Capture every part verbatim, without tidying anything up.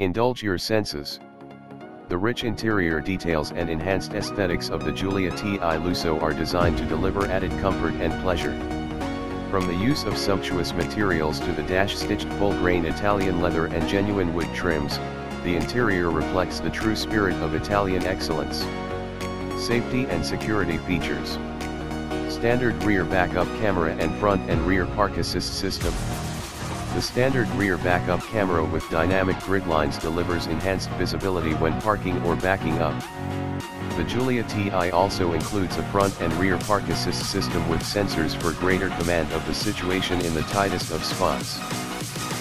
Indulge your senses. The rich interior details and enhanced aesthetics of the Giulia Ti Lusso are designed to deliver added comfort and pleasure. From the use of sumptuous materials to the dash-stitched full-grain Italian leather and genuine wood trims, the interior reflects the true spirit of Italian excellence. Safety and security features. Standard rear backup camera and front and rear park assist system. The standard rear backup camera with dynamic grid lines delivers enhanced visibility when parking or backing up. The Giulia Ti also includes a front and rear park assist system with sensors for greater command of the situation in the tightest of spots.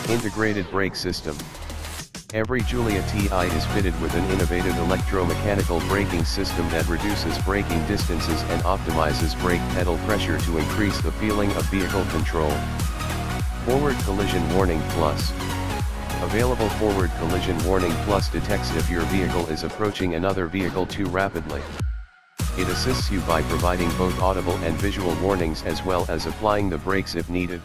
Integrated brake system. Every Giulia Ti is fitted with an innovative electromechanical braking system that reduces braking distances and optimizes brake pedal pressure to increase the feeling of vehicle control. Forward Collision Warning Plus. Available Forward Collision Warning Plus detects if your vehicle is approaching another vehicle too rapidly. It assists you by providing both audible and visual warnings as well as applying the brakes if needed.